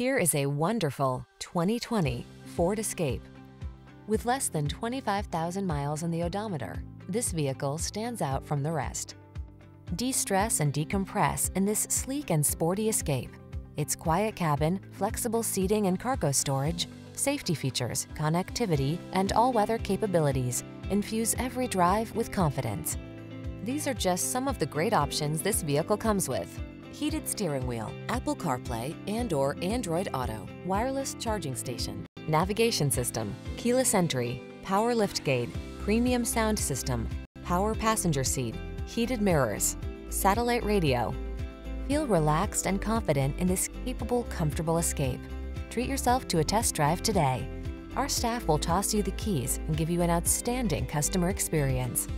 Here is a wonderful 2020 Ford Escape. With less than 25,000 miles on the odometer, this vehicle stands out from the rest. De-stress and decompress in this sleek and sporty Escape. Its quiet cabin, flexible seating and cargo storage, safety features, connectivity, and all-weather capabilities infuse every drive with confidence. These are just some of the great options this vehicle comes with: heated steering wheel, Apple CarPlay and/or Android Auto, wireless charging station, navigation system, keyless entry, power liftgate, premium sound system, power passenger seat, heated mirrors, satellite radio. Feel relaxed and confident in this capable, comfortable Escape. Treat yourself to a test drive today. Our staff will toss you the keys and give you an outstanding customer experience.